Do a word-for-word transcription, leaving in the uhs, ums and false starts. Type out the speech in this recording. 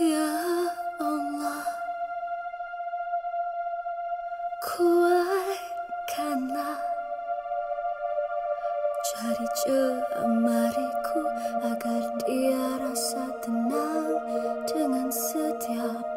Ya Allah, kuatkanlah jari jemariku agar dia rasa tenang dengan setiap